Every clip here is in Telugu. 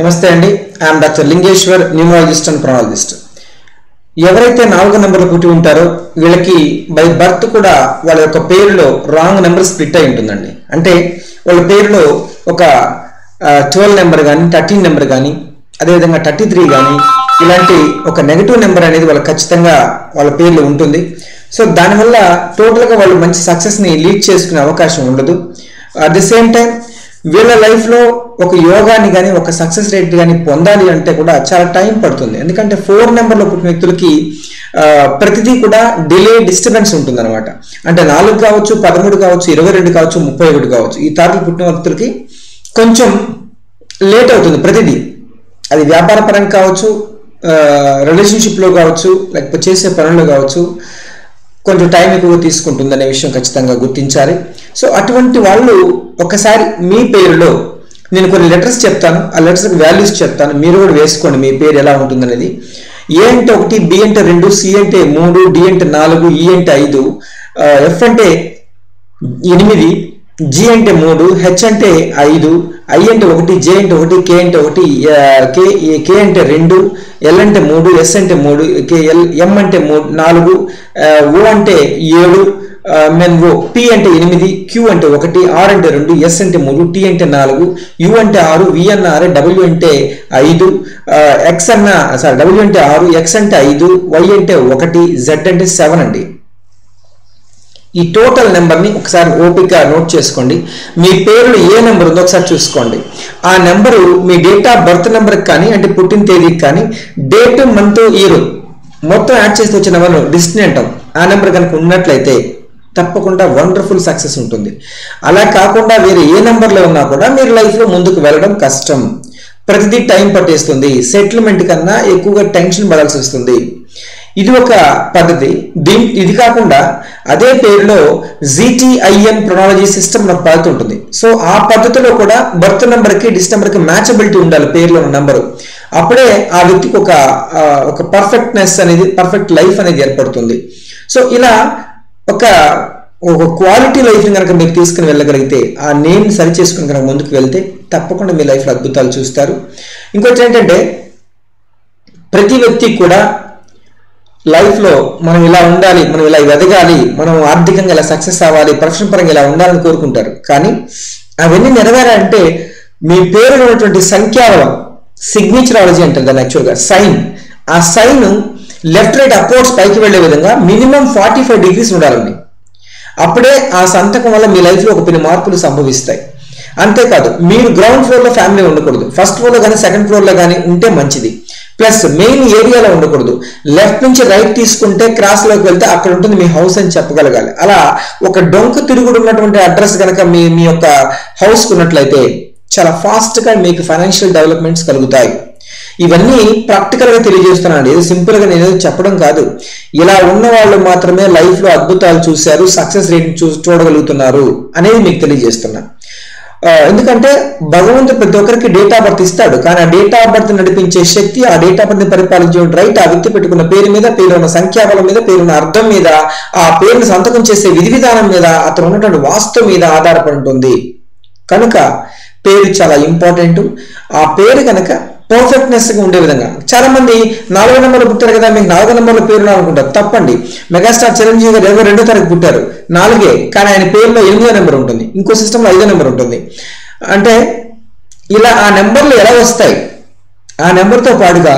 నమస్తే అండి I am doctor Lingeshwar numerologist and palmologist ఎవరైతే 4వ నంబర్లో పుట్టి ఉంటారో వీళ్ళకి బై బర్త్ కూడా వాళ్ళ యొక్క పేరులో రాంగ్ నంబర్ స్ప్లిట్ అయి ఉంటుందండి అంటే వాళ్ళ పేరులో ఒక 12 నంబర్ గాని 13 నంబర్ గాని అదే విధంగా 33 గాని ఇలాంటి ఒక నెగటివ్ నంబర్ అనేది వాళ్ళ ఖచ్చితంగా వాళ్ళ పేరులో ఉంటుంది సో దాని వల్ల టోటల్ గా వాళ్ళు మంచి సక్సెస్ ని లీడ్ చేసుకునే అవకాశం ఉండదు అట్ ది సేమ్ టైం వీళ్ళ లైఫ్ లో ఒక యోగాని గాని ఒక సక్సెస్ రేట్ గాని పొందాలి అంటే కూడా చాలా టైం పడుతుంది ఎందుకంటే 4 నంబర్ లో పుట్టిన వ్యక్తులకి ప్రతిదీ కూడా డిలే డిస్టర్బెన్స్ ఉంటుందన్నమాట అంటే 4 కావచ్చు 13 కావచ్చు 22 కావచ్చు 31 కావచ్చు ఈ తారీఖు పుట్టిన వ్యక్తులకి కొంచెం లేట్ అవుతుంది ప్రతిదీ అది వ్యాపారపరంగా కావచ్చు రిలేషన్షిప్ లో కావచ్చు లేకపోతే చేసే పనుల్లో కావచ్చు కొంచెం టైం ఎక్కువ తీసుకుంటుందనే విషయం ఖచ్చితంగా గుర్తించాలి సో అటువంటి వాళ్ళు ఒకసారి మీ పేరులో నేను కొన్ని లెటర్స్ చెప్తాను ఆ లెటర్స్ కి వాల్యూస్ చెప్తాను మీరు కూడా వేసుకోండి మీ పేరు ఎలా ఉంటుందనేది ఏ అంటే 1 బి అంటే 2 సి అంటే 3 డి అంటే 4 ఈ అంటే 5 ఎఫ్ అంటే 8 జి అంటే 3 హెచ్ అంటే 5 ఐ అంటే 1 జే అంటే 1 కే అంటే 1 కే అంటే 2 ఎల్ అంటే 3 ఎస్ అంటే 3 కే ఎల్ ఎం అంటే 4 ఓ అంటే 7 మెన్ ఓ పి అంటే 8 క్యూ అంటే 1 ఆర్ అంటే 2 ఎస్ అంటే 3 టి అంటే 4 యు అంటే 6 వి అన్న 6 డబ్ల్యూ అంటే 5 ఎక్స్ అన్న సారీ డబ్ల్యూ అంటే 6 ఎక్స్ అంటే 5 వై అంటే 1 జెడ్ అంటే 7 అండి ఈ టోటల్ నెంబర్ ని ఒకసారి ఓపికగా నోట్ చేసుకోండి మీ పేరులో ఏ నెంబర్ ఉందో ఒకసారి చూసుకోండి ఆ నెంబర్ మీ డేట్ ఆఫ్ బర్త్ నెంబర్ కాని అంటే పుట్టిన తేదీకి కాని డేట్ మంత్ ఇయర్ మొత్తం యాడ్ చేసి వచ్చిన నెంబర్ డిస్టినీ అంటాం ఆ నెంబర్ కనుక ఉన్నట్లయితే తప్పకుండా వండర్ఫుల్ సక్సెస్ ఉంటుంది అలా కాకుండా వేరే ఏ నెంబర్లో ఉన్నా కూడా మీరు లైఫ్ లో ముందుకు వెళ్ళడం కష్టం ప్రతిదీ టైం పట్టేస్తుంది సెటిల్మెంట్ కన్నా ఎక్కువగా టెన్షన్ పడాల్సి వస్తుంది ఇది ఒక పద్ధతి ఇది కాకుండా అదే పేరులో జీటీఐఎన్ ప్రొనాలజీ సిస్టమ్ నాకు పద్ధతి ఉంటుంది సో ఆ పద్ధతిలో కూడా బర్త్ నెంబర్కి డిస్ట్ నెంబర్కి మ్యాచబిలిటీ ఉండాలి పేరులో ఉన్న నెంబరు అప్పుడే ఆ వ్యక్తికి ఒక పర్ఫెక్ట్నెస్ అనేది పర్ఫెక్ట్ లైఫ్ అనేది ఏర్పడుతుంది సో ఇలా ఒక క్వాలిటీ లైఫ్ని కనుక మీరు తీసుకుని వెళ్ళగలిగితే ఆ నేమ్ సరి చేసుకుని కనుక ముందుకు వెళ్తే తప్పకుండా మీ లైఫ్లో అద్భుతాలు చూస్తారు ఇంకోటి ఏంటంటే ప్రతి వ్యక్తి కూడా లైఫ్లో మనం ఇలా ఉండాలి మనం ఇలా ఎదగాలి మనం ఆర్థికంగా ఇలా సక్సెస్ అవ్వాలి ప్రొఫెషన్ పరంగా ఇలా ఉండాలని కోరుకుంటారు కానీ అవన్నీ నెరవేరాలంటే మీ పేరు ఉన్నటువంటి సంఖ్యాబలం సిగ్నేచరాలజీ అంటారు దాన్ని యాక్చువల్గా సైన్ ఆ సైన్ లెఫ్ట్ రైట్ అప్వర్డ్స్ పైకి వెళ్లే విధంగా మినిమం 45 డిగ్రీస్ ఉండాలండి అప్పుడే ఆ సంతకం వల్ల మీ లైఫ్లో ఒక పెను మార్పులు సంభవిస్తాయి అంతేకాదు మీరు గ్రౌండ్ ఫ్లోర్లో ఫ్యామిలీ ఉండకూడదు ఫస్ట్ ఫ్లోర్లో కానీ సెకండ్ ఫ్లోర్లో కానీ ఉంటే మంచిది ప్లస్ మెయిన్ ఏరియాలో ఉండకూడదు లెఫ్ట్ నుంచి రైట్ తీసుకుంటే క్రాస్ లోకి వెళ్తే అక్కడ ఉంటుంది మీ హౌస్ అని చెప్పగలగాలి అలా ఒక డొంక తిరుగుడు ఉన్నటువంటి అడ్రస్ కనుక మీ యొక్క హౌస్ ఉన్నట్లయితే చాలా ఫాస్ట్ గా మీకు ఫైనాన్షియల్ డెవలప్మెంట్స్ కలుగుతాయి ఇవన్నీ ప్రాక్టికల్ గా తెలియజేస్తున్నాను ఇది సింపుల్ గా నేను చెప్పడం కాదు ఇలా ఉన్న వాళ్ళు మాత్రమే లైఫ్ లో అద్భుతాలు చూశారు సక్సెస్ రేట్ చూడగలుగుతున్నారు అనేది మీకు తెలియజేస్తున్నా ఎందుకంటే భగవంతుడు ప్రతి ఒక్కరికి డేట్ ఆఫ్ బర్త్ ఇస్తాడు కానీ ఆ డేట్ ఆఫ్ బర్త్ నడిపించే శక్తి ఆ డేట్ ఆఫ్ బర్త్ ని పరిపాలించే రైట్ ఆ వ్యక్తి పెట్టుకున్న పేరు మీద పేరున్న సంఖ్యాబలం మీద పేరున్న అర్థం మీద ఆ పేరును సంతకం చేసే విధి విధానం మీద అతను ఉన్నటువంటి వాస్తు మీద ఆధారపడి ఉంటుంది కనుక పేరు చాలా ఇంపార్టెంట్ ఆ పేరు కనుక పర్ఫెక్ట్నెస్ గా ఉండే విధంగా చాలా మంది 4వ నెంబర్లో పుట్టారు కదా మీకు 4వ నెంబర్లో పేరు అనుకుంటారు తప్పండి మెగాస్టార్ చిరంజీవి గారు 22వ తారీఖు పుట్టారు 4ే కానీ ఆయన పేరులో 8వ నెంబర్ ఉంటుంది ఇంకో సిస్టంలో 5వ నెంబర్ ఉంటుంది అంటే ఇలా ఆ నెంబర్లు ఎలా వస్తాయి ఆ నెంబర్తో పాటుగా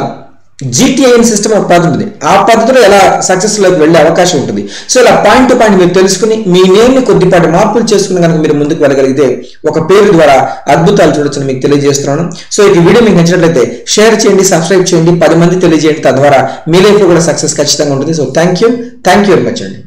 జీటీఐఎన్ సిస్టమ్ ఒక పద్ధతి ఉంది ఆ పద్ధతిలో ఎలా సక్సెస్ లోకి వెళ్ళే అవకాశం ఉంటుంది సో ఇలా పాయింట్ టు పాయింట్ మీరు తెలుసుకుని మీ నేమ్ని కొద్దిపాటి మార్పులు చేసుకుని కనుక మీరు ముందుకు వెళ్ళగలిగితే ఒక పేరు ద్వారా అద్భుతాలు చూడొచ్చని మీకు తెలియజేస్తున్నాను సో ఈ వీడియో మీకు నచ్చినట్లయితే షేర్ చేయండి సబ్స్క్రైబ్ చేయండి 10 మంది తెలియజేయండి తద్వారా మీ లైఫ్లో కూడా సక్సెస్ ఖచ్చితంగా ఉంటుంది so thank you very much అండి